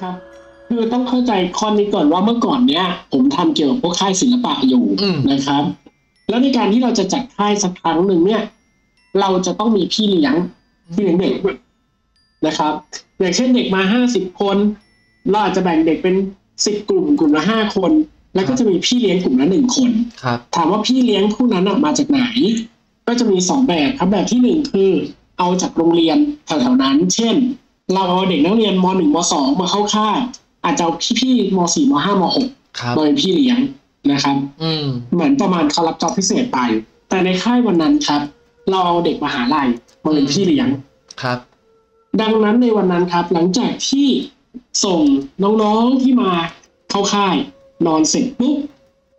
ครับคือต้องเข้าใจข้อนี้ก่อนว่าเมื่อก่อนเนี้ยผมทำเกี่ยวกับพวกค่ายศิลปะอยู่นะครับแล้วในการที่เราจะจัดค่ายสักครั้งหนึ่งเนี่ยเราจะต้องมีพี่เลี้ยงเด็กนะครับอย่างเช่นเด็กมา50 คนเราอาจจะแบ่งเด็กเป็น10 กลุ่มกลุ่มละ5 คนแล้วก็จะมีพี่เลี้ยงกลุ่มละ1 คนถามว่าพี่เลี้ยงผู้นั้นมาจากไหนก็จะมี2 แบบครับแบบที่1คือเอาจากโรงเรียนแถวๆนั้นเช่นเราเอาเด็กนักเรียนม .1 ม .2 มาเข้าค่ายอาจจะเอาพี่ม .4 ม .5 ม .6 โดยพี่เลี้ยงนะครับเหมือนประมาณเขารับจอบพิเศษไปแต่ในค่ายวันนั้นครับเราเอาเด็กมหาลัยมาเป็นพี่เลี้ยงครับดังนั้นในวันนั้นครับหลังจากที่ส่งน้องๆที่มาเข้าค่ายนอนเสร็จปุ๊บ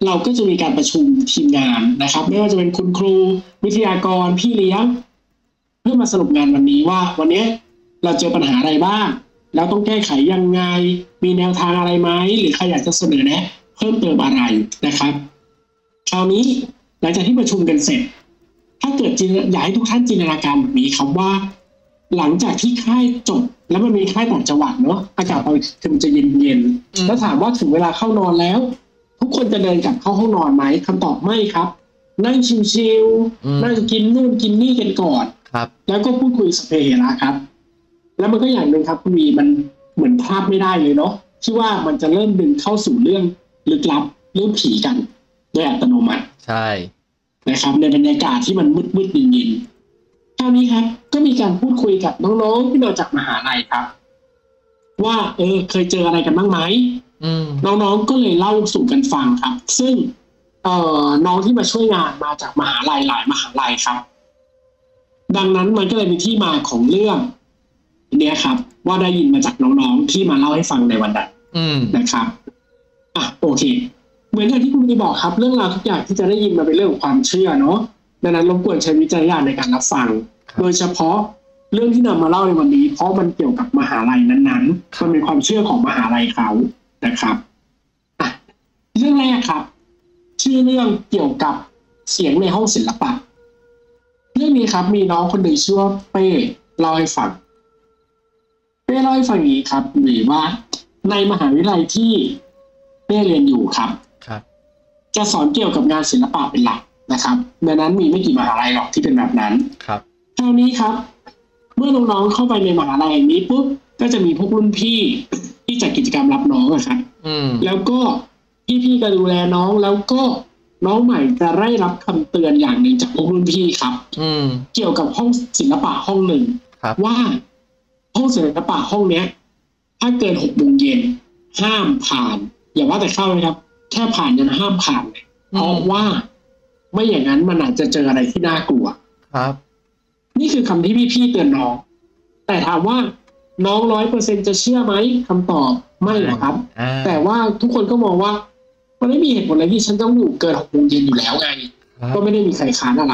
เราก็จะมีการประชุมทีมงานนะครับไม่ว่าจะเป็นคุณครูวิทยากรพี่เลี้ยงเพื่อมาสรุปงานวันนี้ว่าวันนี้เราเจอปัญหาอะไรบ้างแล้วต้องแก้ไขยังไงมีแนวทางอะไรไหมหรือใครอยากจะเสนอแนะเพิ่มเติมอะไรนะครับคราวนี้หลังจากที่ประชุมกันเสร็จถ้าเกิดอยากให้ทุกท่านจินตนาการแบบนี้ครับว่าหลังจากที่ค่ายจบแล้วมันมีค่ายต่างจังหวัดเนาะอากาศมันจะเย็นๆแล้วถามว่าถึงเวลาเข้านอนแล้วทุกคนจะเดินกลับเข้าห้องนอนไหมคำตอบไม่ครับนั่งชิวๆนั่งกินนู่นกินนี่กันก่อนครับแล้วก็พูดคุยสเปรย์นะครับแล้วมันก็อย่างหนึ่งครับคุณวีมันเหมือนพลาดไม่ได้เลยเนาะที่ว่ามันจะเริ่มดึงเข้าสู่เรื่องลึกลับเรื่องผีกันโดยอัตโนมัติใช่นะครับในบรรยากาศที่มันมืดๆเย็นๆคราวนี้ครับก็มีการพูดคุยกับน้องๆที่เราจากมหาลัยครับว่าเคยเจออะไรกันบ้างไหมน้องๆก็เลยเล่าสู่กันฟังครับซึ่งน้องที่มาช่วยงานมาจากมหาลัยหลายมหาลัยครับดังนั้นมันก็เลยมีที่มาของเรื่องเนี่ยครับว่าได้ยินมาจากน้องๆที่มาเล่าให้ฟังในวันนั้นนะครับอ่ะโอเคเหมือนอย่างที่คุณมีบอกครับเรื่องราวทุกอย่างที่จะได้ยินมาเป็นเรื่องของความเชื่อเนาะดังนั้นรบกวนใช้วิจารณญาณในการรับฟังโดยเฉพาะเรื่องที่นำมาเล่าในวันนี้เพราะมันเกี่ยวกับมหาลัยนั้นๆมันเป็นความเชื่อของมหาลัยเขานะครับอ่ะเรื่องแรกครับชื่อเรื่องเกี่ยวกับเสียงในห้องศิลปะเรื่องนี้ครับมีน้องคนหนึ่งชื่อว่าเป้เล่าให้ฟังอย่างนี้ครับหรือว่าในมหาวิทยาลัยที่เป้เรียนอยู่ครับจะสอนเกี่ยวกับงานศิลปะเป็นหลักนะครับดังนั้นมีไม่กี่มหาลัยหรอกที่เป็นแบบนั้นครับคราวนี้ครับเมื่อน้องๆเข้าไปในมหาลัยนี้ปุ๊บก็จะมีพวกรุ่นพี่ที่จัดกิจกรรมรับน้องนะครับแล้วก็พี่ๆก็ดูแลน้องแล้วก็น้องใหม่จะได้รับคำเตือนอย่างหนึ่งจากพวกรุ่นพี่ครับเกี่ยวกับห้องศิลปะห้องหนึ่งว่าห้องศิลปะห้องเนี้ยถ้าเกิน18:00ห้ามผ่านอย่าว่าแต่เข้าเลยครับแค่ผ่านยังห้ามผ่านเลยเพราะว่าไม่อย่างนั้นมันอาจจะเจออะไรที่น่ากลัวครับนี่คือคำที่พี่เตือนน้องแต่ถามว่าน้อง100%จะเชื่อไหมคำตอบไม่นะครับแต่ว่าทุกคนก็มองว่ามันไม่มีเหตุผลอะไรที่ฉันต้องอยู่เกิน18:00อยู่แล้วไงก็ไม่ได้มีใครค้านอะไร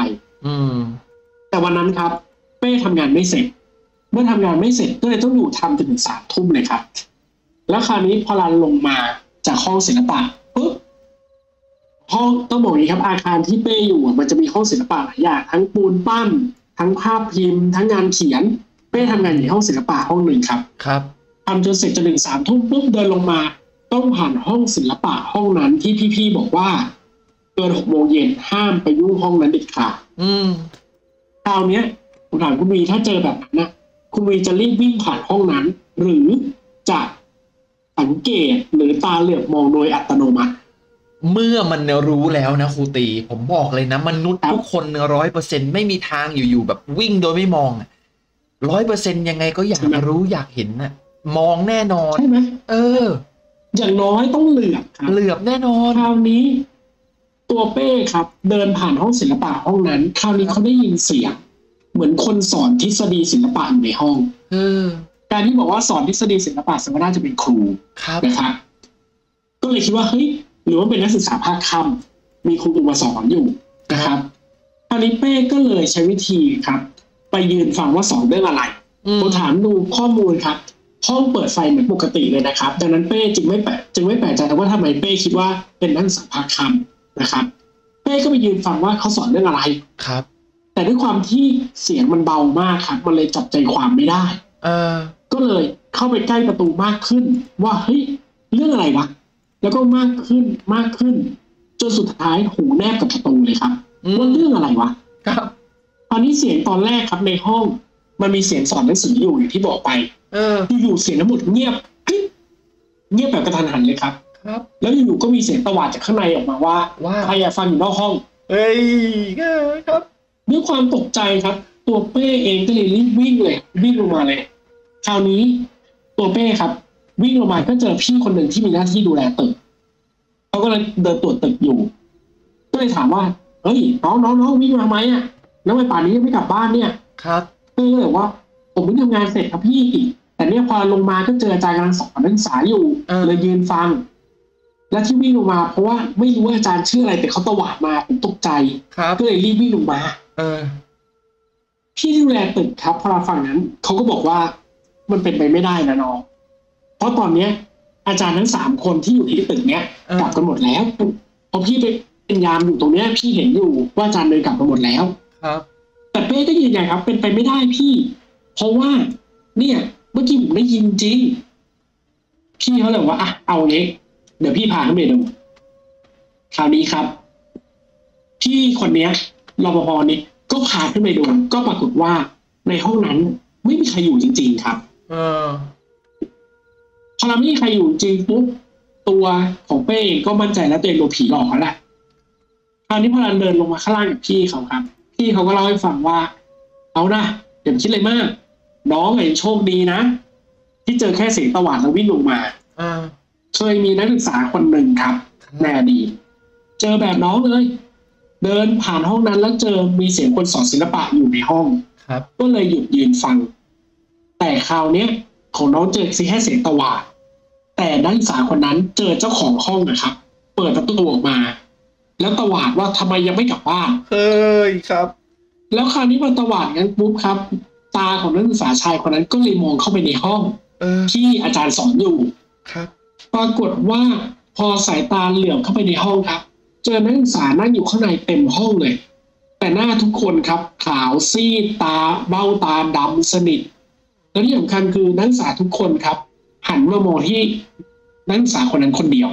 แต่วันนั้นครับเป้ทำงานไม่เสร็จเมื่อทำงานไม่เสร็จก็เลยต้องอยู่ทำจนถึง3 ทุ่มเลยครับแล้วคราวนี้พอเราลงมาจากห้องศิลปะปุ๊บห้องต้องบอกนี้ครับอาคารที่เป้อยู่มันจะมีห้องศิลปะหลายอย่างทั้งปูนปั้นทั้งภาพพิมพ์ทั้งงานเขียนเป้ทำงานอยู่ห้องศิลปะห้องหนึ่งครับทำจนเสร็จจนถึง3 ทุ่มปุ๊บเดินลงมาต้องผ่านห้องศิลปะห้องนั้นที่พี่ๆบอกว่าเกิน18:00ห้ามไปยุ่งห้องนั้นเด็ดขาดคราวนี้ผมถามคุณวีถ้าเจอแบบนั้นนะคุณวีจะรีบวิ่งผ่านห้องนั้นหรือจะสังเกตหรือตาเหลือบมองโดยอัตโนมัติเมื่อมันรู้แล้วนะครูตีผมบอกเลยนะมนุษย์ทุกคน100%ไม่มีทางอยู่ๆแบบวิ่งโดยไม่มอง100%ยังไงก็อยากรู้อยากเห็นน่ะมองแน่นอนใช่ไหมอย่างน้อยต้องเหลือบครับเหลือบแน่นอนคราวนี้ตัวเป้ครับเดินผ่านห้องศิลปะห้องนั้นคราวนี้เขาได้ยินเสียงเหมือนคนสอนทฤษฎีศิลปะอยู่ในห้องการที่บอกว่าสอนทฤษฎีศิลปะสมมติน่าจะเป็นครูนะครับก็เลยคิดว่าเฮ้ยหรือว่าเป็นนักศึกษาภาคค่ำมีครูอุปสอนอยู่นะครับคราวนี้เป้ก็เลยใช้วิธีครับไปยืนฟังว่าสอนเรื่องอะไรผมถามดูข้อมูลครับห้องเปิดไฟเหมือนปกติเลยนะครับดังนั้นเป้จึงไม่แปลกใจว่าทำไมเป้คิดว่าเป็นนักศึกษาภาคค่ำนะครับเป้ก็ไปยืนฟังว่าเขาสอนเรื่องอะไรครับแต่ด้วยความที่เสียงมันเบามากครับมันเลยจับใจความไม่ได้ก็ ก็เลยเข้าไปใกล้ประตูมากขึ้นว่าเฮ้ยเรื่องอะไรวะแล้วก็มากขึ้นจนสุดท้ายหูแนบกับประตูเลยครับว่าเรื่องอะไรวะครับตอนนี้เสียงตอนแรกครับในห้องมันมีเสียงสอนหนังสืออยู่อย่างที่บอกไปอยู่เสียงน้ำหมดเงียบเงียบแบบกระทันหันเลยครับแล้วอยู่ก็มีเสียงตะวาดจากข้างในออกมาว่าใครอยากฟังอยู่นอกห้องเฮ้ยครับด้วยความตกใจครับตัวเป้เองก็เลยรีบวิ่งเลยวิ่งลงมาเลยคราวนี้ตัวเป้ครับวิ่งลงมาก็เจอพี่คนหนึ่งที่มีหน้าที่ดูแลตึกเขาก็เลยเดินตรวจตึกอยู่ก็เลยถามว่าเฮ้ยน้องวิ่งมาทำไมอ่ะแล้วไปป่านนี้ยังไม่กลับบ้านเนี่ยครับเป้ก็เลยว่าผมเพิ่งทำงานเสร็จครับพี่แต่เนี่ยพอลงมาก็เจออาจารย์กำลังสอนนักศึกษาอยู่เลยยืนฟังและที่วิ่งลงมาเพราะว่าไม่รู้ว่าอาจารย์ชื่ออะไรแต่เขาตวาดมาผมตกใจก็เลยรีบวิ่งลงมาพี่ดูแลตึกครับพอเราฟังนั้นเขาก็บอกว่ามันเป็นไปไม่ได้นะน้องเพราะตอนเนี้ยอาจารย์ทั้งสามคนที่อยู่ที่ตึกเนี้ยกลับกันหมดแล้วเพราะพี่เป็นยามอยู่ตรงเนี้ยพี่เห็นอยู่ว่าอาจารย์เดินกลับกันหมดแล้วครับแต่เป้ก็ยืนยันครับเป็นไปไม่ได้พี่เพราะว่าเนี่ยเมื่อกี้ผมได้ยินจริงพี่เขาเลยว่าอ่ะเอาเนี้ยเดี๋ยวพี่พาเขาไปดูคราวนี้ครับพี่คนเนี้ยรปภนี้ก็พาขึ้นไปดูก็ปรากฏว่าในห้องนั้นไม่มีใครอยู่จริงๆครับพอเราไม่มีใครอยู่จริงปุ๊บตัวของเป้เองก็มั่นใจแล้วตัวเองโดนผีหลอกแล้วแหละคราวนี้พอเราเดินลงมาข้างล่างกับพี่เขาครับพี่เขาก็เล่าให้ฟังว่าเอานะอย่าคิดเลยมากน้องเองโชคดีนะที่เจอแค่เสียงตะหวาดแล้ววิ่งลงมาเคยมีนักศึกษาคนหนึ่งครับแน่ดีเจอแบบน้องเลยเดินผ่านห้องนั้นแล้วเจอมีเสียงคนสอนศิลปะอยู่ในห้องครับก็เลยหยุดยืนฟังแต่คราวเนี้ยของน้องเจอซิแค่เสียงตะหวาดแต่นักศึกษาคนนั้นเจอเจ้าของห้องนะครับเปิดประตูออกมาแล้วตะหวาดว่าทำไมยังไม่กลับบ้านเฮ้ยครับแล้วคราวนี้มันตะหวาดงั้นปุ๊บครับตาของนักศึกษาชายคนนั้นก็เลยมองเข้าไปในห้องที่อาจารย์สอนอยู่ครับปรากฏว่าพอสายตาเหลื่อมเข้าไปในห้องครับเจอนักศึกษานั่งอยู่ข้างในเต็มห้องเลยแต่หน้าทุกคนครับขาวซีดตาเบ้าตาดำสนิทและที่สำคัญคือนักศึกษาทุกคนครับหันมามองที่นักศึกษาคนนั้นคนเดียว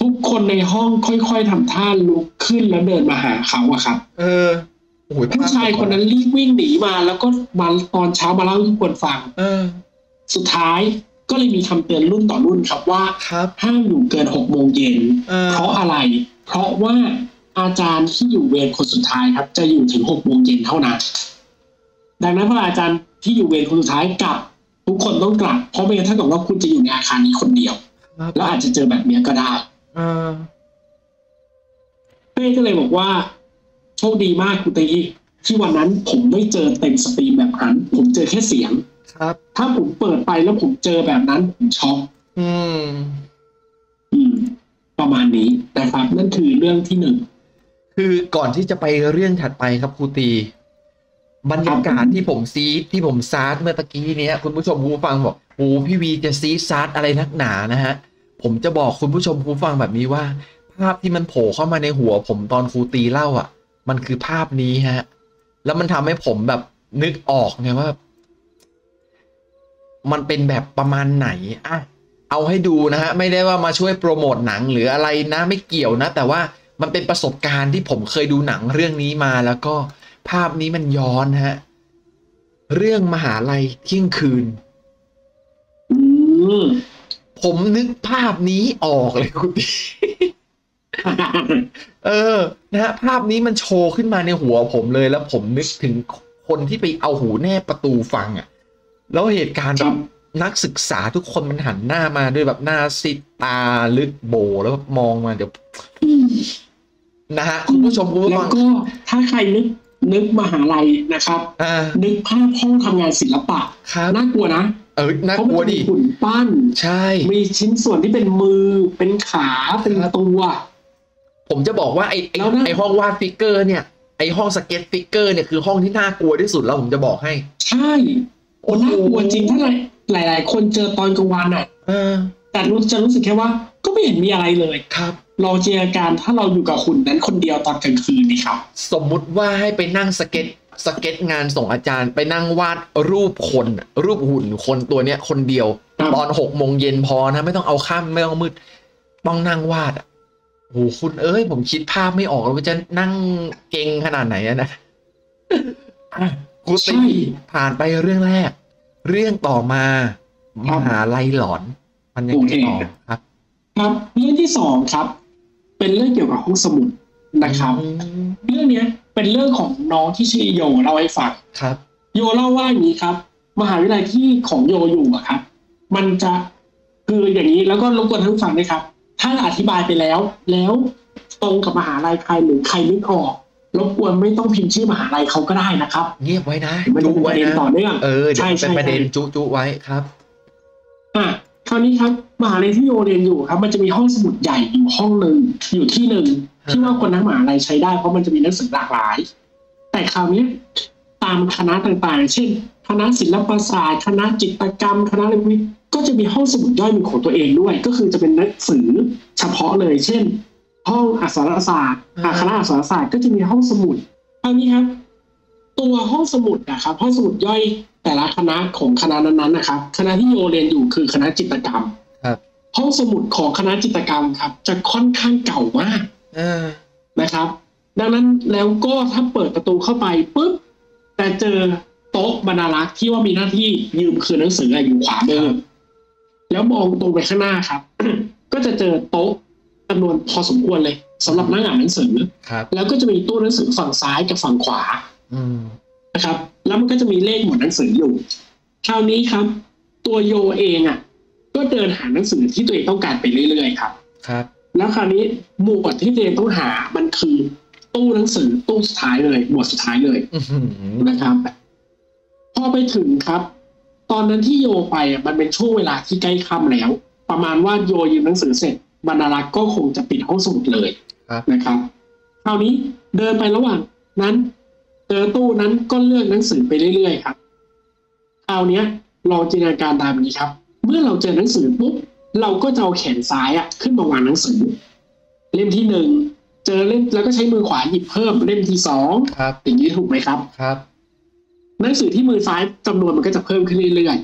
ทุกคนในห้องค่อยๆทำท่าลุกขึ้นแล้วเดินมาหาเขาอะครับผู้ชายคนนั้นรีบวิ่งหนีมาแล้วก็มาตอนเช้ามาเล่าให้ทุกคนฟังสุดท้ายก็เลยมีคำเตือนรุ่นต่อรุ่นครับว่าห้ามอยู่เกิน18:00 น.เพราะอะไรเพราะว่าอาจารย์ที่อยู่เวรคนสุดท้ายครับจะอยู่ถึง18:00 น.เท่านั้นดังนั้นพออาจารย์ที่อยู่เวรคนสุดท้ายกลับทุกคนต้องกลับเพราะไม่งั้นถ้าเกิดว่าคุณจะอยู่ในอาคารนี้คนเดียวแล้วอาจจะเจอแบบนี้ก็ได้เป้ก็เลยบอกว่าโชคดีมากคุณตีที่วันนั้นผมไม่เจอเต็มสตรีมแบบนั้นผมเจอแค่เสียงถ้าผมเปิดไปแล้วผมเจอแบบนั้นผมช็อกประมาณนี้นะครับนั่นคือเรื่องที่หนึ่งคือก่อนที่จะไปเรื่องถัดไปครับครูตีบรรยากาศที่ผมซีที่ผมซาร์ดเมื่อตะกี้เนี้ยคุณผู้ชมผู้ฟังบอกโอ้พี่วีจะซีซาร์ดอะไรนักหนานะฮะผมจะบอกคุณผู้ชมผู้ฟังแบบนี้ว่าภาพที่มันโผล่เข้ามาในหัวผมตอนครูตีเล่าอ่ะมันคือภาพนี้ฮะแล้วมันทำให้ผมแบบนึกออกไงว่ามันเป็นแบบประมาณไหนอะเอาให้ดูนะฮะไม่ได้ว่ามาช่วยโปรโมทหนังหรืออะไรนะไม่เกี่ยวนะแต่ว่ามันเป็นประสบการณ์ที่ผมเคยดูหนังเรื่องนี้มาแล้วก็ภาพนี้มันย้อนฮะเรื่องมหาลัยเที่ยงคืนผมนึกภาพนี้ออกเลยคุณพี่ นะฮะภาพนี้มันโชว์ขึ้นมาในหัวผมเลยแล้วผมนึกถึงคนที่ไปเอาหูแนบประตูฟังอะแล้วเหตุการณ์แบบนักศึกษาทุกคนมันหันหน้ามาด้วยแบบหน้าซีดตาลึกโบแล้วแบบมองมาเดี๋ยวนะฮะคุณผู้ชมคุณผู้ฟังแล้วก็ถ้าใครนึกมหาลัยนะครับนึกภาพห้องทำงานศิลปะน่ากลัวนะน่ากลัวดิหุ่นปั้นใช่มีชิ้นส่วนที่เป็นมือเป็นขาเป็นตัวผมจะบอกว่าไอห้องวาดฟิกเกอร์เนี่ยไอห้องสเก็ตฟิกเกอร์เนี่ยคือห้องที่น่ากลัวที่สุดแล้วผมจะบอกให้ใช่น่ากลัวจริงถ้าหลายคนเจอตอนกลางวันอ่ะแต่จะรู้สึกแค่ว่าก็ไม่เห็นมีอะไรเลยครับเราจินตนาการถ้าเราอยู่กับหุ่นนั้นคนเดียวตอนกลางคืนนี่ครับสมมุติว่าให้ไปนั่งสเก็ต สเก็ตงานส่งอาจารย์ไปนั่งวาดรูปคนรูปหุ่นคนตัวเนี้ยคนเดียวตอน18:00 น.พอนะไม่ต้องเอาค่ำไม่ต้องมืดต้องนั่งวาดโอ้คุณเอ้ยผมคิดภาพไม่ออกเลยว่าจะนั่งเก่งขนาดไหนนะกูตีผ่านไปเรื่องแรกเรื่องต่อมามหาลัยหลอนมันยังไม่ออกครับครับเรื่องที่สองครับเป็นเรื่องเกี่ยวกับห้องสมุดนะครับเรื่องนี้เป็นเรื่องของน้องที่ชื่อโยเล่าให้ฟังครับโยเล่าว่าอย่างนี้ครับมหาวิทยาลัยที่ของโยอยู่อะครับมันจะคืออย่างนี้แล้วก็รบกวนท่านผู้ฟังด้วยครับท่านอธิบายไปแล้วตรงกับมหาลัยใครหรือใครนึกออกรบกวนไม่ต้องพิมพ์ชื่อมหาลัยเขาก็ได้นะครับเงียบไว้นะจุ๊ไว้นะต่อเนื่องใช่เป็นประเด็นจุ๊ไว้ครับคราวนี้ครับมหาลัยที่โยเรียนอยู่ครับมันจะมีห้องสมุดใหญ่อยู่ห้องหนึ่งอยู่ที่หนึ่งที่ว่าคนทั้งมหาลัยใช้ได้เพราะมันจะมีหนังสือหลากหลายแต่คราวนี้ตามคณะต่างๆเช่นคณะศิลปศาสตร์คณะจิตรกรรมคณะอะไรพวกนี้ก็จะมีห้องสมุดย่อยเป็นของตัวเองด้วยก็คือจะเป็นหนังสือเฉพาะเลยเช่นห้องอักษรศาสตร์คณะอักษรศาสตร์ก็จะมีห้องสมุดคราวนี้ครับตัวห้องสมุดนะครับห้องสมุดย่อยแต่ละคณะของคณะนั้นๆนะครับคณะที่โยเรียนอยู่คือคณะจิตรกรรมห้องสมุดของคณะจิตรกรรมครับจะค่อนข้างเก่ามากนะครับดังนั้นแล้วก็ถ้าเปิดประตูเข้าไปปุ๊บแต่เจอโต๊ะบรรณารักษ์ที่ว่ามีหน้าที่ยืมคืนหนังสืออะไรอยู่ขวามือแล้วมองตรงไปข้างหน้าครับ ก็จะเจอโต๊ะจำนวนพอสมควรเลยสำหรับนั่งอ่านหนังสือแล้วก็จะมีตู้หนังสือฝั่งซ้ายกับฝั่งขวานะครับแล้วมันก็จะมีเลขหมวดหนังสืออยู่คราวนี้ครับตัวโยเองอ่ะก็เดินหาหนังสือที่ตัวเองต้องการไปเรื่อยๆครับแล้วคราวนี้หมวดที่ตัวเองต้องหามันคือตู้หนังสือตู้สุดท้ายเลยหมวดสุดท้ายเลยนะครับพอไปถึงครับตอนนั้นที่โยไปมันเป็นช่วงเวลาที่ใกล้ค่ำแล้วประมาณว่าโยยืมหนังสือเสร็จบรรณารักษ์ก็คงจะปิดห้องสมุดเลยนะครับคราวนี้เดินไประหว่างนั้นเจอตู้นั้นก็เลือกหนังสือไปเรื่อยๆครับคราวนี้ลองจินตนาการตามนี้ครับเมื่อเราเจอหนังสือปุ๊บเราก็จะเอาแขนซ้ายขึ้นมาวางหนังสือเล่มที่หนึ่งเจอเล่มแล้วก็ใช้มือขวาหยิบเพิ่มเล่มที่สองอย่างนี้ถูกไหมครับหนังสือที่มือซ้ายจำนวนมันก็จะเพิ่มขึ้นเรื่อย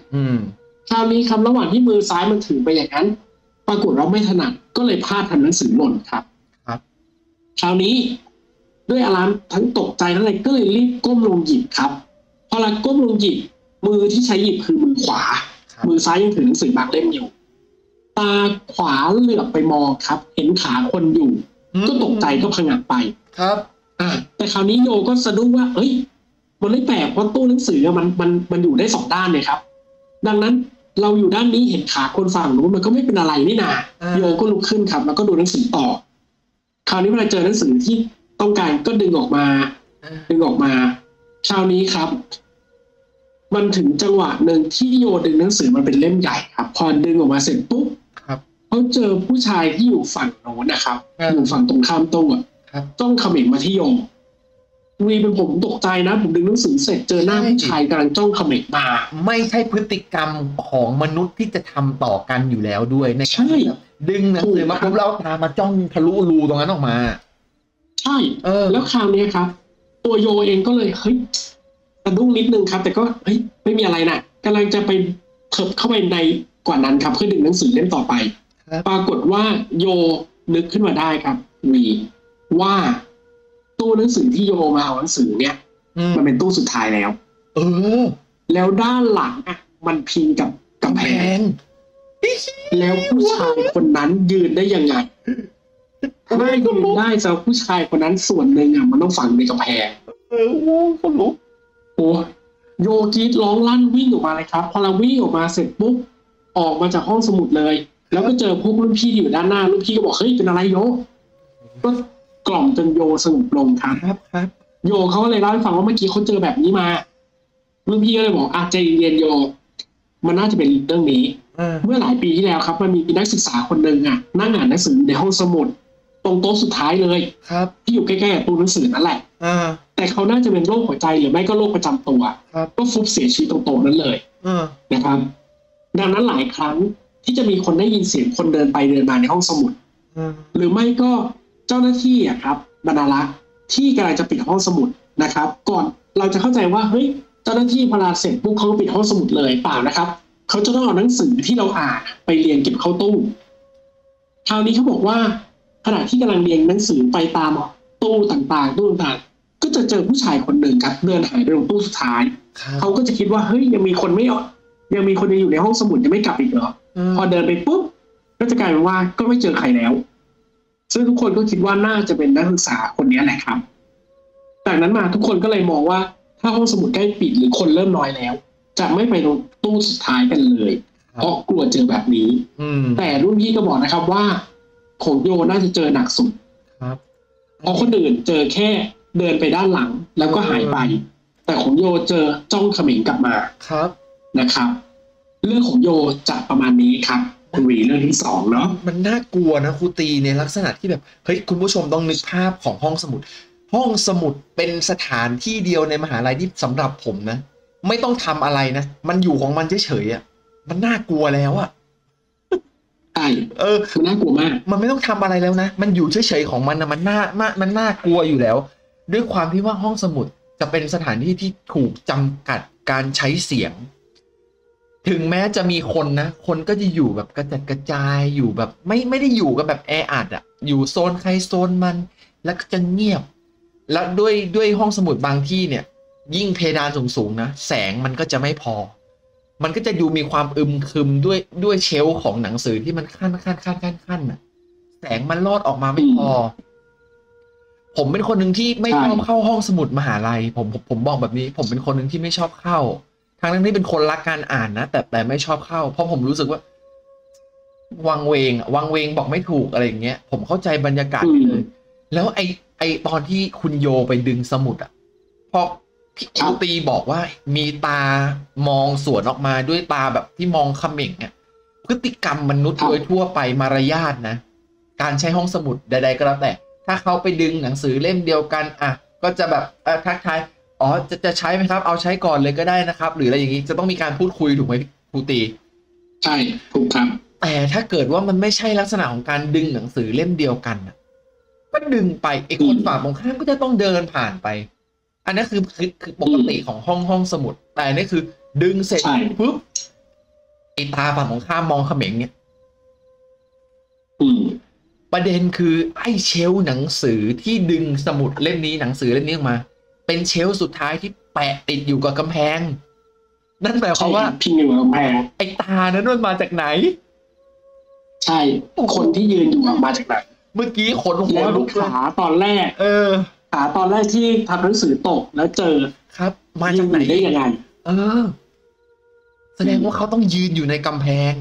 ๆคราวนี้ครับระหว่างที่มือซ้ายมันถือไปอย่างนั้นปรากฏเราไม่ถนัดก็เลยพลาดทำหนังสือหล่นครับคราวนี้ด้วยอารมณ์ทั้งตกใจทั้งอะไรก็เลยรีบก้มลงหยิบครับพอเราก้มลงหยิบมือที่ใช้หยิบคือมือขวามือซ้ายยังถือหนังสือบางเล่มอยู่ตาขวาเหลือบไปมองครับเห็นขาคนอยู่ก็ตกใจก็ผงะไปครับแต่คราวนี้โยก็สะดุ้งว่าเอ้ยมันไม่แปลกเพราะตู้หนังสือมันอยู่ได้สองด้านเลยครับดังนั้นเราอยู่ด้านนี้เห็นขาคนฝั่งนู้นมันก็ไม่เป็นอะไรนี่นาโยก็ลุกขึ้นครับแล้วก็ดูหนังสือต่อคราวนี้เวลาเจอหนังสือที่ต้องการก็ดึงออกมาคราวนี้ครับมันถึงจังหวะหนึ่งที่โยดึงหนังสือมันเป็นเล่มใหญ่ครับพอดึงออกมาเสร็จปุ๊บเขาเจอผู้ชายที่อยู่ฝั่งโน้นนะครับอยู่ฝั่งตรงข้ามตู้ต้องเขม็งมาที่โยวีเป็นผมตกใจนะผมดึงหนังสือเสร็จเจอหน้าผู้ชายกำลังจ้องเขม็งมาไม่ใช่พฤติกรรมของมนุษย์ที่จะทำต่อกันอยู่แล้วด้วยในการดึงหนังสือมาปุ๊บแล้วตามาจ้องทะลุรูตรงนั้นออกมาใช่แล้วคราวนี้ครับตัวโยเองก็เลยเฮ้ยสะดุ้งนิดนึงครับแต่ก็เฮ้ยไม่มีอะไรนะกำลังจะไปเถิบเข้าไปในกว่านั้นครับเพื่อดึงหนังสือเล่มต่อไปปรากฏว่าโยนึกขึ้นมาได้ครับวีว่าตู้หนังสือที่โยมาเอาหนังสือเนี่ยมันเป็นตู้สุดท้ายแล้วแล้วด้านหลังมันพิงกับกำแพงแล้วผู้ชายคนนั้นยืนได้ยังไงถ้ายืนได้เจ้าผู้ชายคนนั้นส่วนหนึ่งมันต้องฝังในกำแพงก็รู้โอ้โยกรีดร้องลั่นวิ่งออกมาเลยครับพอเราวิ่งออกมาเสร็จปุ๊บออกมาจากห้องสมุดเลยแล้วก็เจอพวกรุ่นพี่อยู่ด้านหน้ารุ่นพี่ก็บอกเฮ้ยเป็นอะไรโยก็กล่อมจนโยสงบลงครับโยเขาก็เลยเล่าให้ฟังว่าเมื่อกี้เขาเจอแบบนี้มารุ่นพี่ก็เลยบอกใจเย็นโยมันน่าจะเป็นเรื่องนี้เมื่อหลายปีที่แล้วครับมันมีนักศึกษาคนหนึ่งนั่งอ่านหนังสือในห้องสมุดตรงโต๊ะสุดท้ายเลยครับที่อยู่ใกล้ๆกับตู้หนังสือนั่นแหละแต่เขาน่าจะเป็นโรคหัวใจหรือไม่ก็โรคประจำตัวก็ฟุบเสียชีวิตตรงโต๊ะนั้นเลยนะครับดังนั้นหลายครั้งที่จะมีคนได้ยินเสียงคนเดินไปเดินมาในห้องสมุดหรือไม่ก็เจ้าหน้าที่ครับบรรณารักษ์ที่กำลังจะปิดห้องสมุดนะครับก่อน เราจะเข้าใจว่าเฮ้ยเจ้าหน้าที่พอลาเสร็จปุ๊บเขาก็ปิดห้องสมุดเลยเปล่านะครับเขาจะต้องเอาหนังสือที่เราอ่านไปเรียงเก็บเข้าตู้คราวนี้เขาบอกว่าขณะที่กำลังเรียงหนังสือไปตามตู้ต่างๆก็จะเจอผู้ชายคนหนึ่งครับเดินหายไปตรงตู้สุดท้ายเขาก็จะคิดว่าเฮ้ยยังมีคนยังอยู่ในห้องสมุดยังไม่กลับอีกเหรอพอเดินไปปุ๊บก็จะกลายเป็นว่าก็ไม่เจอใครแล้วซึ่งทุกคนก็คิดว่าน่าจะเป็นนักศึกษาคนนี้แหละครับจากนั้นมาทุกคนก็เลยมองว่าถ้าห้องสมุดใกล้ปิดหรือคนเริ่มน้อยแล้วจะไม่ไปตรงตู้สุดท้ายกันเลยเพราะกลัวเจอแบบนี้แต่รุ่นพี่ก็บอกนะครับว่าของโยน่าจะเจอหนักสุดเพราะคนอื่นเจอแค่เดินไปด้านหลังแล้วก็หายไปแต่ของโยเจอจ้องเขม็งกลับมาครับนะครับเรื่องของโยจะประมาณนี้ครับคุณวีเรื่องที่สองเนาะมันน่ากลัวนะครูตีในลักษณะที่แบบเฮ้ยคุณผู้ชมต้องนึกภาพของห้องสมุดเป็นสถานที่เดียวในมหาลัยที่สำหรับผมนะไม่ต้องทำอะไรนะมันอยู่ของมันเฉยๆอ่ะมันน่ากลัวแล้วอ่ะใช่มันน่ากลัวมากมันไม่ต้องทำอะไรแล้วนะมันอยู่เฉยๆของมันนะมันน่ากลัวอยู่แล้วด้วยความที่ว่าห้องสมุดจะเป็นสถานที่ที่ถูกจำกัดการใช้เสียงถึงแม้จะมีคนนะคนก็จะอยู่แบบกระจัดกระจายอยู่แบบไม่ได้อยู่กันแบบแออัดอ่ะอยู่โซนใครโซนมันแล้วก็จะเงียบแล้วด้วยห้องสมุดบางที่เนี่ยยิ่งเพดานสูงๆนะแสงมันก็จะไม่พอมันก็จะดูมีความอึมครึมด้วยเชลของหนังสือที่มันขั้นน่ะแสงมันลอดออกมาไม่พอผมเป็นคนหนึ่งที่ไม่ชอบเข้าห้องสมุดมหาลัยผมบอกแบบนี้ผมเป็นคนหนึ่งที่ไม่ชอบเข้าทั้งที่เป็นคนรักการอ่านนะแต่ไม่ชอบเข้าเพราะผมรู้สึกว่าวังเวงบอกไม่ถูกอะไรอย่างเงี้ยผมเข้าใจบรรยากาศเลยแล้วไอตอนที่คุณโยไปดึงสมุดอ่ะพอพี่ครูตีบอกว่ามีตามองสวนออกมาด้วยตาแบบที่มองเขม่งเนี่ยพฤติกรรมมนุษย์โดยทั่วไปมารยาทนะการใช้ห้องสมุดใดๆก็แล้วแต่ถ้าเขาไปดึงหนังสือเล่มเดียวกันอ่ะก็จะแบบทักทายอ๋อจะใช้ไหมครับเอาใช้ก่อนเลยก็ได้นะครับหรืออะไรอย่างนี้จะต้องมีการพูดคุยถูกไหมครูตีใช่ถูกครับแต่ถ้าเกิดว่ามันไม่ใช่ลักษณะของการดึงหนังสือเล่มเดียวกันนะก็ดึงไปไอ้คนฝั่งตรงข้ามก็จะต้องเดินผ่านไปอันนั้นคือปกติของห้องสมุดแต่นี่คือดึงเสร็จปุ๊บไอ้ตาฝั่งตรงข้ามมองเขม็งเนี่ยประเด็นคือไอ้เชลหนังสือที่ดึงสมุดเล่มนี้หนังสือเล่มนี้ออกมาเป็นเชลสุดท้ายที่แปะติดอยู่กับกำแพงนั่นแปลว่าพิงอยู่กับกำแพงไอ้ตานั้นมันมาจากไหนใช่คนที่ยืนอยู่มาจากไหนเมื่อกี้ขนหัวลุกขาตอนแรกขาตอนแรกที่ทำหนังสือตกแล้วเจอครับมาจากไหนได้ยังไงแสดงว่าเขาต้องยืนอยู่ในกำแพง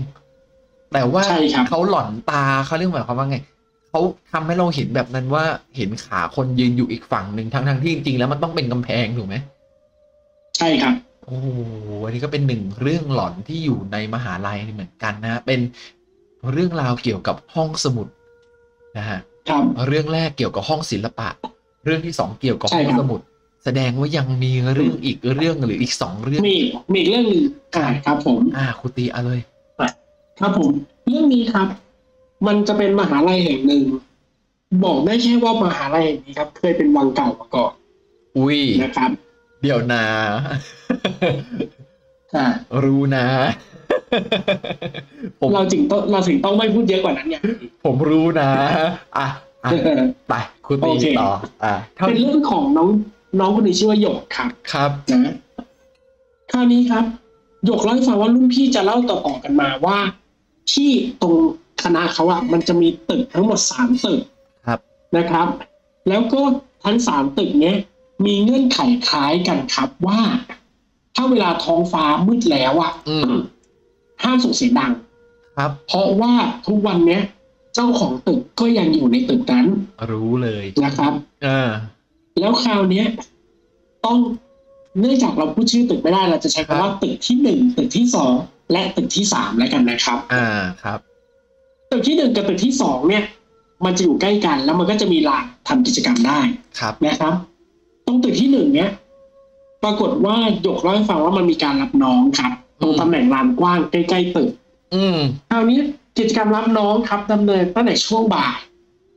แต่ว่าเขาหล่อนตาเขาเรียกหมายความว่าไงเขาทำให้เราเห็นแบบนั้นว่าเห็นขาคนยืนอยู่อีกฝั่งหนึ่งทั้งที่จริงๆแล้วมันต้องเป็นกำแพงถูกไหมใช่ครับโอ้อันนี้ก็เป็นหนึ่งเรื่องหลอนที่อยู่ในมหาลัยเหมือนกันนะเป็นเรื่องราวเกี่ยวกับห้องสมุดนะฮะเรื่องแรกเกี่ยวกับห้องศิลปะเรื่องที่สองเกี่ยวกับห้องสมุดแสดงว่ายังมีเรื่องอีกเรื่องหรืออีกสองเรื่องมีอีกเรื่องหนึ่งครับผมครูตีเอาเลยครับผมเรื่องนี้ครับมันจะเป็นมหาลัยแห่งหนึ่งบอกได้แค่ว่ามหาลัยแห่งนี้ครับเคยเป็นวังเก่ามาก่อนอุ้ยนะครับเดี๋ยวนะรู้นะเราถึงต้องไม่พูดเยอะกว่านั้นเนี่ยผมรู้นะไปคุณตีต่อเป็นเรื่องของน้องคนนี้ชื่อว่าหยกครับครับนะคราวนี้ครับหยกเล่าให้ฟังว่ารุ่นพี่จะเล่าต่อกันมาว่าที่ตรงคณะเขาอะมันจะมีตึกทั้งหมด3ตึกครับนะครับแล้วก็ทั้ง3ตึกเนี้ยมีเงื่อนไขคล้ายกันครับว่าถ้าเวลาท้องฟ้ามืดแล้วอะห้ามส่งเสียงดังครับเพราะว่าทุกวันเนี้ยเจ้าของตึกก็ยังอยู่ในตึกนั้นรู้เลยนะครับแล้วคราวเนี้ยต้องเนื่องจากเราพูดชื่อตึกไม่ได้เราจะใช้คำว่าตึกที่1ตึกที่2และตึกที่3แล้วกันนะครับครับตึกที่1กับตึกที่2เนี่ยมันจะอยู่ใกล้กันแล้วมันก็จะมีลานทำกิจกรรมได้ครับนะครับตรงตึกที่1เนี่ยปรากฏว่าหยกเล่าให้ฟังว่ามันมีการรับน้องครับตรงตำแหน่งลานกว้างใกล้ๆตึกคราวนี้กิจกรรมรับน้องครับดำเนินตั้งแต่ช่วงบ่าย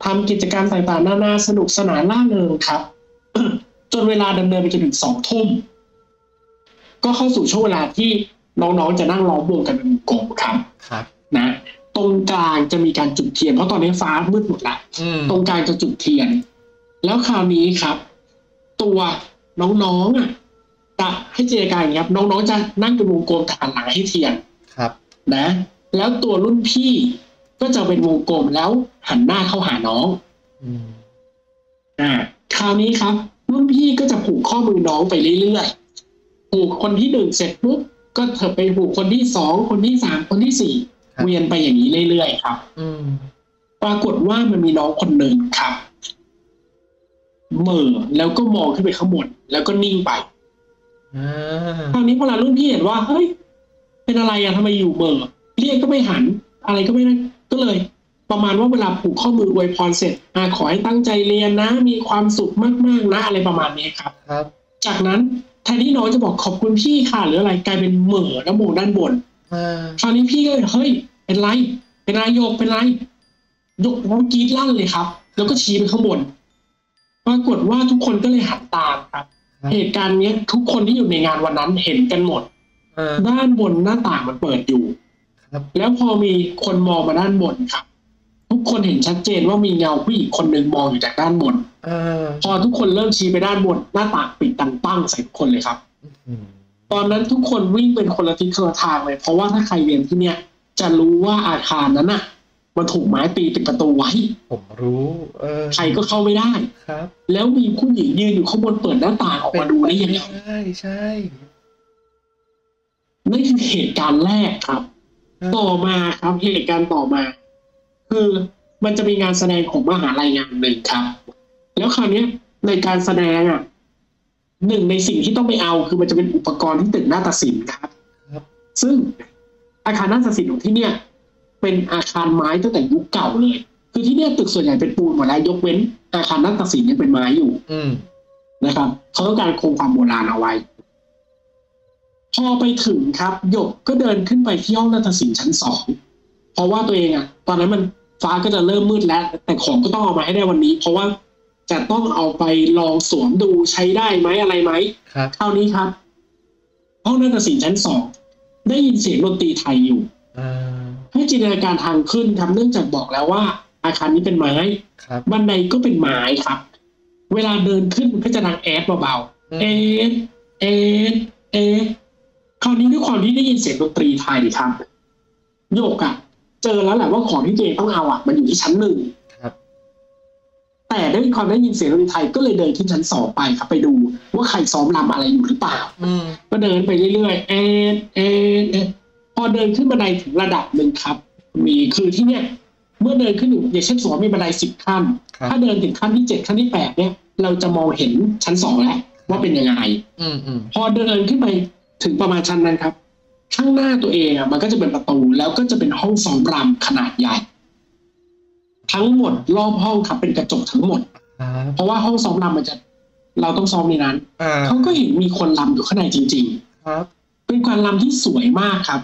ทำกิจกรรมต่างๆนานาสนุกสนานร่าเริงครับ จนเวลาดำเนินไปจนถึง2 ทุ่มก็เข้าสู่ช่วงเวลาที่น้องๆจะนั่งล้อมวงกันเป็นกลุ่มครับนะตรงกลางจะมีการจุดเทียนเพราะตอนนี้ฟ้ามืดหมดละตรงกลางจะจุดเทียนแล้วคราวนี้ครับตัวน้องๆอ่ะจะให้เจรจาอย่างนี้ครับน้องๆจะนั่งเป็นวงกลมหันหลังให้เทียนครับนะแล้วตัวรุ่นพี่ก็จะเป็นวงกลมแล้วหันหน้าเข้าหาน้องคราวนี้ครับรุ่นพี่ก็จะผูกข้อมือน้องไปเรื่อยๆผูกคนที่1เสร็จปุ๊บก็เธอไปผูกคนที่2คนที่3คนที่4เวียนไปอย่างนี้เรื่อยๆครับปรากฏว่ามันมีน้องคนหนึ่งครับเหม่อแล้วก็มองขึ้นไปข้างบนแล้วก็นิ่งไปคราวนี้พอรุ่นพี่เห็นว่าเฮ้ยเป็นอะไรอะทำไมอยู่เหม่อเรียกก็ไม่หันอะไรก็ไม่ได้ก็เลยประมาณว่าเวลาผูกข้อมืออวยพรเสร็จขอให้ตั้งใจเรียนนะมีความสุขมากๆนะอะไรประมาณนี้ครับจากนั้นแทนที่น้องจะบอกขอบคุณพี่ค่ะหรืออะไรกลายเป็นเหม่อแล้วมองด้านบนคราวนี้พี่ก็เฮ้ยเป็นไรเป็นอะไรโยกเป็นไรยกร้องกรี๊ดลั่นเลยครับแล้วก็ชี้ไปข้างบนปรากฏว่าทุกคนก็เลยหันตามครับเหตุการณ์นี้ทุกคนที่อยู่ในงานวันนั้นเห็นกันหมดด้านบนหน้าต่างมันเปิดอยู่แล้วพอมีคนมองมาด้านบนครับทุกคนเห็นชัดเจนว่ามีเงาผู้หญิงคนหนึ่งมองอยู่จากด้านบนพอทุกคนเริ่มชี้ไปด้านบนหน้าต่างปิดดังปั้งใส่ทุกคนเลยครับตอนนั้นทุกคนวิ่งเป็นคนละทิศคนละทางเลยเพราะว่าถ้าใครเรียนที่เนี่ยจะรู้ว่าอาคารนั้นน่ะมันถูกไม้ตีปิดประตูไว้ผมรู้ใครก็เข้าไม่ได้ครับแล้วมีผู้หญิงยืนอยู่ข้างบนเปิดหน้าต่างออกมาดูได้ยังไงใช่ใช่นี่คือเหตุการณ์แรกครับต่อมาครับเหตุการณ์ต่อมาคือมันจะมีงานแสดงของมหาลัยงานหนึ่งครับแล้วคราวนี้ในการแสดงอ่ะหนึ่งในสิ่งที่ต้องไปเอาคือมันจะเป็นอุปกรณ์ที่ตึกนาฏศิลป์ครับซึ่งอาคารนาฏศิลป์ของที่เนี่ยเป็นอาคารไม้ตั้งแต่ยุคเก่าเลยคือที่เนี่ยตึกส่วนใหญ่เป็นปูนหมดแล้วยกเว้นอาคารนาฏศิลป์ยังเป็นไม้อยู่นะครับเขาต้องการคงความโบราณเอาไว้พอไปถึงครับหยกก็เดินขึ้นไปที่ห้องนาฏศิลป์ชั้น2เพราะว่าตัวเองอ่ะตอนนั้นมันฟ้าก็จะเริ่มมืดแล้วแต่ของก็ต้องเอามาให้ได้วันนี้เพราะว่าจะต้องเอาไปลองสวมดูใช้ได้ไหมอะไรไหมเท่านี้ครับห้องนาฏศิลป์ชั้น2ได้ยินเสียงดนตรีไทยอยู่ให้จินตนาการทางขึ้นครับเนื่องจากบอกแล้วว่าอาคารนี้เป็นไม้บันไดก็เป็นไม้ครับเวลาเดินขึ้นมันก็จะดังแอดเบาๆคราวนี้ด้วยความที่ได้ยินเสียงดนตรีไทยครับโยกอ่ะเจอแล้วแหละว่าของที่ตัวเองต้องเอาอ่ะมันอยู่ที่ชั้น1แต่ได้ยินความได้ยินเสียงดนตรีไทยก็เลยเดินขึ้นชั้น2ไปครับไปดูว่าใครซ้อมรำอะไรอยู่หรือเปล่าก็เดินไปเรื่อยๆพอเดินขึ้นบันไดถึงระดับหนึ่งครับมีคือที่เนี่ยเมื่อเดินขึ้นอย่างเช่นสมมติมีบันได10 ขั้นถ้าเดินถึงขั้นที่7ขั้นที่8เนี่ยเราจะมองเห็นชั้น2แล้วว่าเป็นยังไงพอเดินขึ้นไปถึงประมาณชั้นนั้นครับข้างหน้าตัวเองอ่ะมันก็จะเป็นประตูแล้วก็จะเป็นห้องซ้อมรำขนาดใหญ่ทั้งหมดรอบห้องครับเป็นกระจกทั้งหมดเพราะว่าห้องซ้อมรำมันจะเราต้องซ้อมในนั้นเขาก็เห็นมีคนรำอยู่ข้างในจริงๆครับเป็นการรำที่สวยมากครับ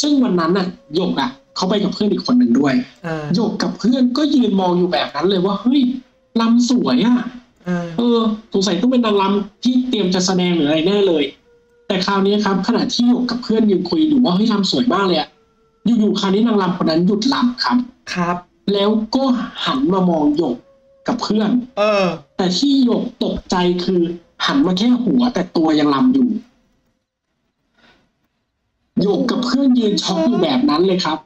ซึ่งวันนั้นน่ะหยกอ่ะเขาไปกับเพื่อนอีกคนหนึ่งด้วยหยกกับเพื่อนก็ยืนมองอยู่แบบนั้นเลยว่าเฮ้ยรำสวยอ่ะสงสัยต้องเป็นนางรำที่เตรียมจะแสดงหรืออะไรแน่เลยแต่คราวนี้ครับขณะที่หยกกับเพื่อนยืนคุยอยู่ว่าเฮ้ยรำสวยมากเลยอ่ะอยู่ๆคราวนี้นางรำคนนั้นหยุดรำครับแล้วก็หันมามองหยกกับเพื่อนแต่ที่หยกตกใจคือหันมาแค่หัวแต่ตัวยังรำอยู่หยกกับเพื่อนยืนช็อกอยู่แบบนั้นเลยครับ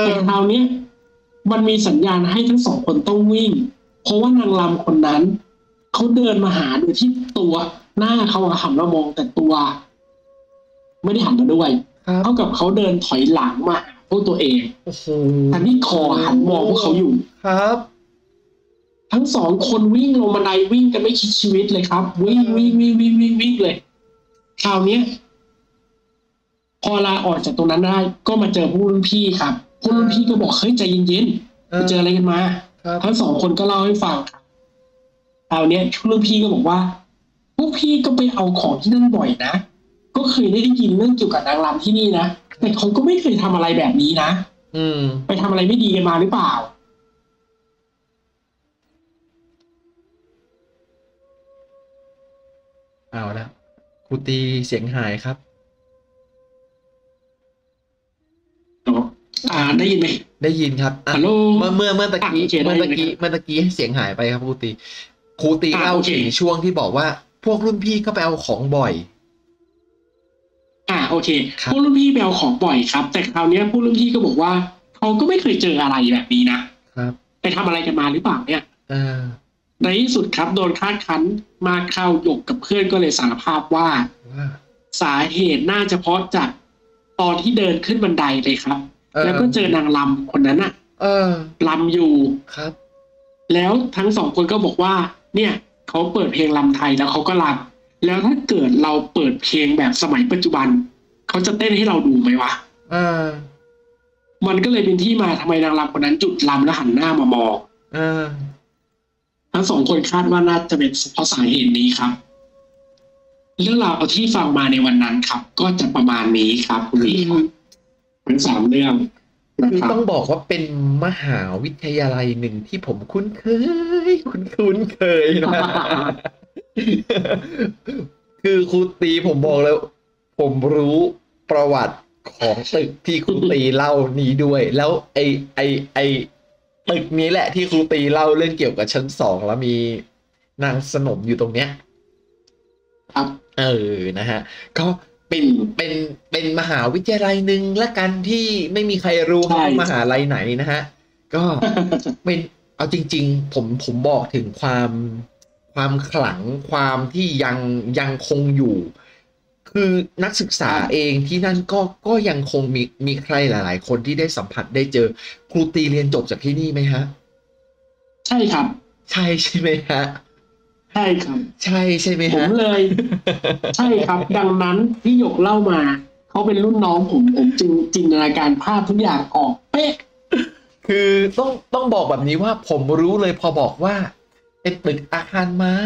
แต่คราวนี้มันมีสัญญาณให้ทั้งสองคนต้องวิ่งเพราะว่านางรำคนนั้นเขาเดินมาหาโดยที่ตัวหน้าเขาหันมามองแต่ตัวไม่ได้หันมาด้วยเท่ากับเขาเดินถอยหลังมาพวกตัวเองทันที่คอหันมองพวกเขาอยู่ครับทั้ง2 คนวิ่งลงบันไดวิ่งกันไม่คิดชีวิตเลยครับวิ่งเลยคราวนี้พอลาออกจากตรงนั้นได้ก็มาเจอผู้รุ่นพี่ครับผู้รุ่นพี่ก็บอกเฮ้ยใจเย็นๆไปเจออะไรกันมาทั้ง2 คนก็เล่าให้ฟังคราวนี้ผู้รุ่นพี่ก็บอกว่าพวกพี่ก็ไปเอาของที่นั่นบ่อยนะก็เคยได้ยินเรื่องเกี่ยวกับนางรำที่นี่นะแต่เขาก็ไม่เคยทำอะไรแบบนี้นะไปทำอะไรไม่ดีกันมาหรือเปล่า เอาละครูตีเสียงหายครับได้ยินไหมได้ยินครับฮัลโหลเมื่อตะกี้เสียงหายไปครับครูตีเล่าถึงช่วงที่บอกว่าพวกรุ่นพี่ก็ไปเอาของบ่อยโอเคพวกรุ่นพี่ไปเอาของบ่อยครับแต่คราวนี้พวกรุ่นพี่ก็บอกว่าเขาก็ไม่เคยเจออะไรแบบนี้นะครับไปทำอะไรกันมาหรือเปล่าเนี่ยในที่สุดครับโดนคาดคั้นมาเข้าหยกกับเพื่อนก็เลยสารภาพว่าสาเหตุน่าจะเพราะจากตอนที่เดินขึ้นบันไดเลยครับแล้วก็เจอนางลำคนนั้นลำอยู่ครับแล้วทั้งสองคนก็บอกว่าเนี่ยเขาเปิดเพลงลำไทยแล้วเขาก็ลำแล้วถ้าเกิดเราเปิดเพลงแบบสมัยปัจจุบันเขาจะเต้นให้เราดูไหมวะมันก็เลยเป็นที่มาทำไมนางลำคนนั้นจุดลำแล้วหันหน้ามามองทั้งสองคนคาดว่าน่าจะเป็นเพราะสาเหตุนี้ครับเรื่องราวที่ฟังมาในวันนั้นครับก็จะประมาณนี้ครับคุณลีเป็นสามเรื่องคือต้องบอกว่าเป็นมหาวิทยาลัยหนึ่งที่ผมคุ้นเคยนะคือครูตีผมบอกแล้วผมรู้ประวัติของตึกที่ครูตีเล่านี้ด้วยแล้วไอตึกนี้แหละที่ครูตีเล่าเรื่องเกี่ยวกับชั้นสองแล้วมีนางสนมอยู่ตรงเนี้ยครับนะฮะก็เป็นมหาวิทยาลัยหนึ่งละกันที่ไม่มีใครรู้ว่ามหาลัยไหนนะฮะก็เป็นเอาจริงๆผมบอกถึงความขลังความที่ยังคงอยู่คือนักศึกษาเองที่นั่นก็ยังคงมีใครหลายๆคนที่ได้สัมผัสได้เจอครูตีเรียนจบจากที่นี่ไหมฮะใช่ครับใช่ไหมฮะใช่ครับใช่ไหมฮะผมเลยใช่ครับดังนั้นที่หยกเล่ามาเขาเป็นรุ่นน้องผมจึงจินตนาการภาพทุกอย่างออกเป๊ะคือต้องบอกแบบนี้ว่าผมรู้เลยพอบอกว่าเป็นตึกอาคารไม้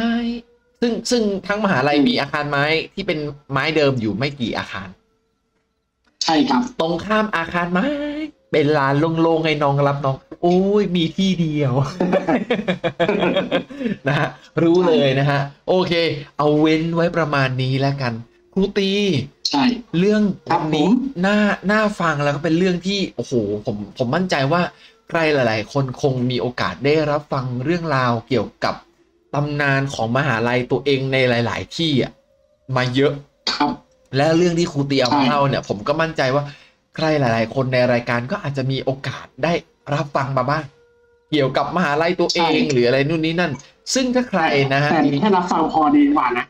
ซึ่งทั้งมหาลัยมีอาคารไม้ที่เป็นไม้เดิมอยู่ไม่กี่อาคารใช่ครับตรงข้ามอาคารไม้เป็นลานโล่งๆให้น้องรับน้องโอ้ยมีที่เดียวนะฮะรู้เลยนะฮะโอเคเอาเว้นไว้ประมาณนี้แล้วกันครูตีใช่เรื่องนี้น่าฟังแล้วก็เป็นเรื่องที่โอ้โหผมมั่นใจว่าใครหลายๆคนคงมีโอกาสได้รับฟังเรื่องราวเกี่ยวกับตำนานของมหาลัยตัวเองในหลายๆที่มาเยอะครับและเรื่องที่ครูตีเอามาเล่าเนี่ยผมก็มั่นใจว่าใครหลายๆคนในรายการก็อาจจะมีโอกาสได้รับฟังมาบ้างเกี่ยวกับมหาลัยตัวเองหรืออะไรนู่นนี่นั่นซึ่งถ้าใครนะฮะแต่แค่รับฟังพอดีกว่านะ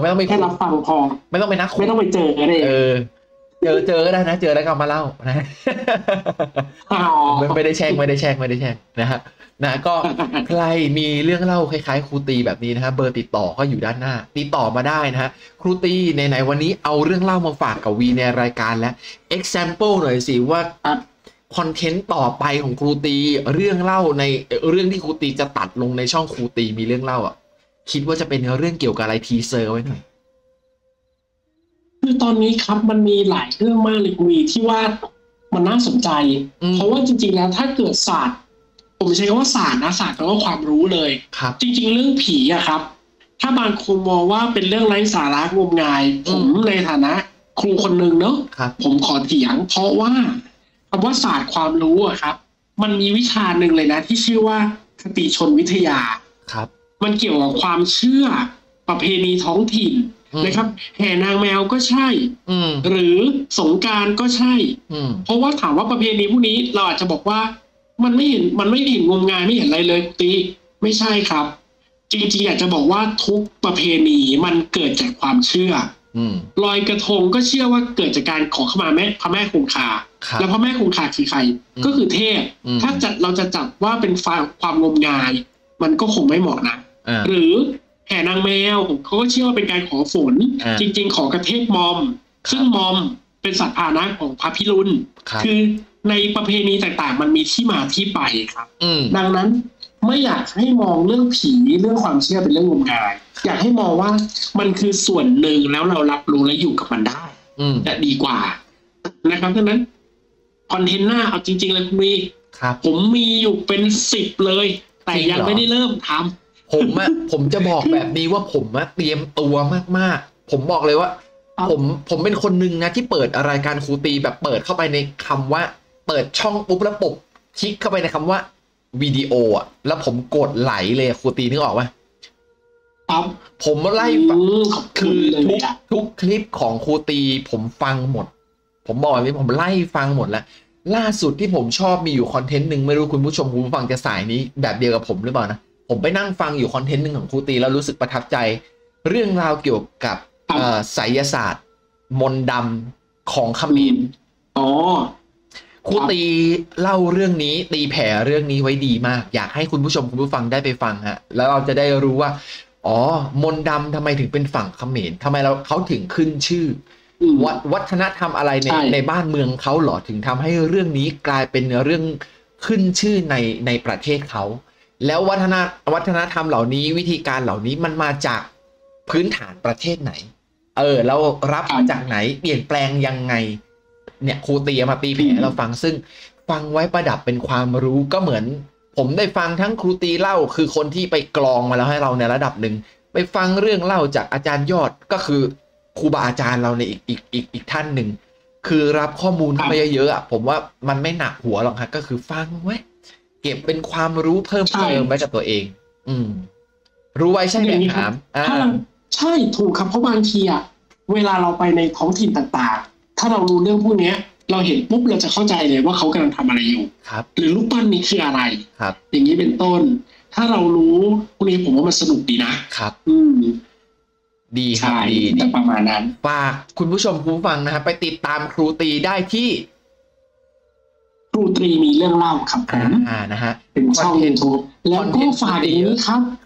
ไม่ต้องไปแค่รับฟังพอไม่ต้องไปนักไม่ต้องไปเจอเลยเจอก็ได้นะเจอแล้วก็มาเล่านะไม่ได้แช่งนะฮะนะก็ใครมีเรื่องเล่าคล้ายๆครูตีแบบนี้นะฮะเบอร์ติดต่อก็อยู่ด้านหน้าติดต่อมาได้นะฮะครูตีในวันนี้เอาเรื่องเล่ามาฝากกับวีในรายการแล้ว example หน่อยสิว่าคอนเทนต์ต่อไปของครูตีเรื่องเล่าในเรื่องที่ครูตีจะตัดลงในช่องครูตีมีเรื่องเล่าคิดว่าจะเป็นเรื่องเกี่ยวกับอะไรทีเซอร์ไว้หน่อยคือตอนนี้ครับมันมีหลายเรื่องมากเลยวีที่ว่ามันน่าสนใจเพราะว่าจริงๆแล้วถ้าเกิดศาสตร์ผมใช้คำว่าศาสตร์นะศาสตร์แล้วก็ความรู้เลยครับจริงๆเรื่องผีครับถ้าบางคนมองว่าเป็นเรื่องไร้สาระงมงายผมในฐานะครูคนหนึ่งเนอะผมขอเถียงเพราะว่าคำว่าศาสตร์ความรู้ครับมันมีวิชาหนึ่งเลยนะที่ชื่อว่าคติชนวิทยาครับมันเกี่ยวกับความเชื่อประเพณีท้องถิ่นนะครับแห่นางแมวก็ใช่หรือสงกรานต์ก็ใช่เพราะว่าถามว่าประเพณีพวกนี้เราอาจจะบอกว่ามันไม่เห็นงมงายไม่เห็นอะไรเลยตีไม่ใช่ครับจริงๆอยากจะบอกว่าทุกประเพณีมันเกิดจากความเชื่อลอยกระทงก็เชื่อว่าเกิดจากการขอขมาพระแม่คงคาแล้วพระแม่คงคาคือใครก็คือเทพถ้าจัดเราจะจับว่าเป็นความงมงายมันก็คงไม่เหมาะนะหรือแห่นางแมวเขาก็เชื่อว่าเป็นการขอฝนจริงๆขอกระเทพมอมซึ่งมอมเป็นสัตว์พาหนะของพระพิรุณคือในประเพณีต่างๆมันมีที่มาที่ไปครับดังนั้นไม่อยากให้มองเรื่องผีเรื่องความเชื่อเป็นเรื่องงมงายอยากให้มองว่ามันคือส่วนหนึ่งแล้วเรารับรู้และอยู่กับมันได้จะดีกว่านะครับดังนั้นคอนเทนต์หน้าเอาจริงๆเลยคุณมีผมมีอยู่เป็น10เลยแต่ยังไม่ได้เริ่มทำ ผมอะผมจะบอกแบบนี้ว่าผมอะเตรียมตัวมากๆผมบอกเลยว่าผมเป็นคนหนึ่งนะที่เปิดรายการครูตีแบบเปิดเข้าไปในคำว่าเปิดช่องปุ๊บแล้วปบคลิกเข้าไปในคำว่าวิดีโออะแล้วผมกดไหลเลยครูตีนึกออกปะผมไล่ฟังคือทุกคลิปของครูตีผมฟังหมดผมบอกเลยผมไล่ฟังหมดแล้วล่าสุดที่ผมชอบมีอยู่คอนเทนต์หนึ่งไม่รู้คุณผู้ชมคุณผู้ฟังจะสายนี้แบบเดียวกับผมหรือเปล่านะผมไปนั่งฟังอยู่คอนเทนต์หนึ่งของครูตีแล้วรู้สึกประทับใจเรื่องราวเกี่ยวกับไสยศาสตร์มนต์ดำของเขมรอ๋อครูตีเล่าเรื่องนี้ตีแผ่เรื่องนี้ไว้ดีมากอยากให้คุณผู้ชมคุณผู้ฟังได้ไปฟังฮะแล้วเราจะได้รู้ว่าอ๋อมนต์ดำทำไมถึงเป็นฝั่งเขมรทำไมเขาถึงขึ้นชื่อวัฒนธรรมอะไรในบ้านเมืองเขาหรอถึงทำให้เรื่องนี้กลายเป็นเรื่องขึ้นชื่อในประเทศเขาแล้ววัฒนธรรมเหล่านี้วิธีการเหล่านี้มันมาจากพื้นฐานประเทศไหนเรารับมาจากไหนเปลี่ยนแปลงยังไงเนี่ยครูตีมาตีแผ่เราฟังซึ่งฟังไว้ประดับเป็นความรู้ก็เหมือนผมได้ฟังทั้งครูตีเล่าคือคนที่ไปกลองมาแล้วให้เราในระดับหนึ่งไปฟังเรื่องเล่าจากอาจารย์ยอดก็คือครูบาอาจารย์เราในอีกท่านหนึ่งคือรับข้อมูลไปเยอะๆผมว่ามันไม่หนักหัวหรอกฮะก็คือฟังไว้เก็บเป็นความรู้เพิ่มเติมไว้กับตัวเองรู้ไว้ใช่ไหมครับใช่ถูกครับเพราะบางทีอ่ะเวลาเราไปในท้องถิ่นต่างๆถ้าเรารู้เรื่องพวกนี้เราเห็นปุ๊บเราจะเข้าใจเลยว่าเขากำลังทำอะไรอยู่หรือรูปปั้นนี้คืออะไรอย่างนี้เป็นต้นถ้าเรารู้พวกนี้ผมว่ามันสนุกดีนะครับดีครับดีประมาณนั้นฝากคุณผู้ชมคุณผู้ฟังนะครับไปติดตามครูตีได้ที่ครูตีมีเรื่องเล่าครับผมนะฮะเป็นช่องยูทูบแล้วก็ฝากอีกนิด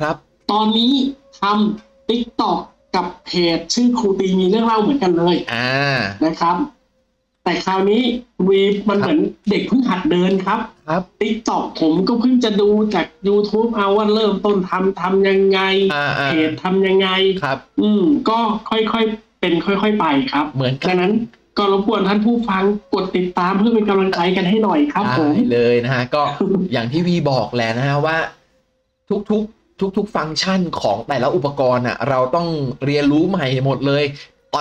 ครับตอนนี้ทำติ๊กต็อกกับเพจชื่อครูตีมีเรื่องเล่าเหมือนกันเลยนะครับแต่คราวนี้วีมันเหมือนเด็กเพิ่งหัดเดินครับติ๊กต็อกผมก็เพิ่งจะดูจาก YouTube เอาว่าเริ่มต้นทำยังไงเพจทำยังไงครับก็ค่อยๆเป็นค่อยๆไปครับเหมือนดังนั้นก็รบกวนท่านผู้ฟังกดติดตามเพื่อเป็นกำลังใจกันให้หน่อยครับผมเลยนะฮะก็อย่างที่วีบอกแหละนะฮะว่าทุกฟังก์ชันของแต่ละอุปกรณ์อ่ะเราต้องเรียนรู้ใหม่หมดเลย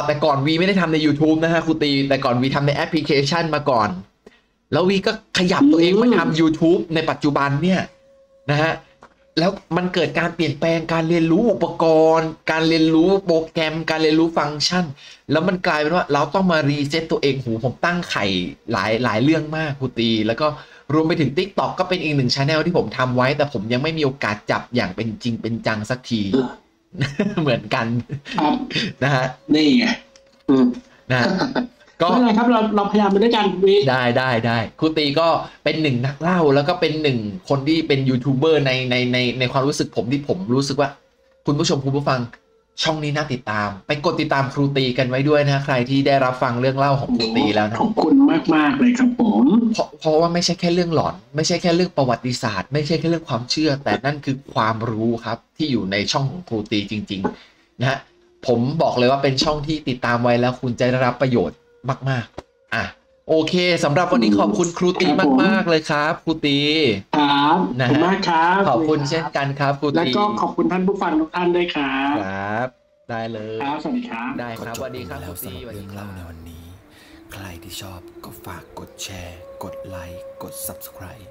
แต่ก่อนวีไม่ได้ทำใน YouTube นะฮะครูตีแต่ก่อนวีทำในแอปพลิเคชันมาก่อนแล้ววีก็ขยับตัวเองมาทำ YouTube ในปัจจุบันเนี่ยนะฮะแล้วมันเกิดการเปลี่ยนแปลงการเรียนรู้อุปกรณ์การเรียนรู้โปรแกรมการเรียนรู้ฟังก์ชันแล้วมันกลายเป็นว่าเราต้องมารีเซ็ตตัวเองผมตั้งไข่หลายเรื่องมากครูตีแล้วก็รวมไปถึง TikTok ก็เป็นอีกหนึ่ง channel ที่ผมทำไว้แต่ผมยังไม่มีโอกาสจับอย่างเป็นจริงเป็นจังสักทีเหมือนกันนะฮะนี่ไงนะก็อะไรครับเราพยายามไปด้วยกันได้ครูตีก็เป็นหนึ่งนักเล่าแล้วก็เป็นหนึ่งคนที่เป็นยูทูบเบอร์ในความรู้สึกผมที่ผมรู้สึกว่าคุณผู้ชมคุณผู้ฟังช่องนี้น่าติดตามไปกดติดตามครูตีกันไว้ด้วยนะใครที่ได้รับฟังเรื่องเล่าของครูตีแล้วนะขอบคุณมากเลยครับผมเพราะว่าไม่ใช่แค่เรื่องหลอนไม่ใช่แค่เรื่องประวัติศาสตร์ไม่ใช่แค่เรื่องความเชื่อแต่นั่นคือความรู้ครับที่อยู่ในช่องของครูตีจริงๆนะผมบอกเลยว่าเป็นช่องที่ติดตามไว้แล้วคุณจะได้รับประโยชน์มากๆโอเคสำหรับวันนี้ขอบคุณครูตีมากๆเลยครับครูตีครับขอบคุณมากครับขอบคุณเช่นกันครับครูตีแล้วก็ขอบคุณท่านผู้ฟังทุกท่านด้วยครับครับได้เลยครับสวัสดีครับได้ครับสวัสดีครับครูตีสวัสดีครับในวันนี้ใครที่ชอบก็ฝากกดแชร์กดไลค์กด Subscribe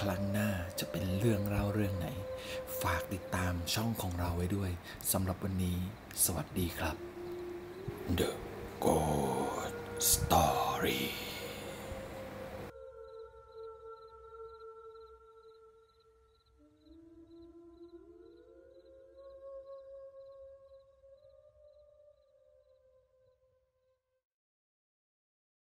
ครั้งหน้าจะเป็นเรื่องเล่าเรื่องไหนฝากติดตามช่องของเราไว้ด้วยสำหรับวันนี้สวัสดีครับ The Ghost Story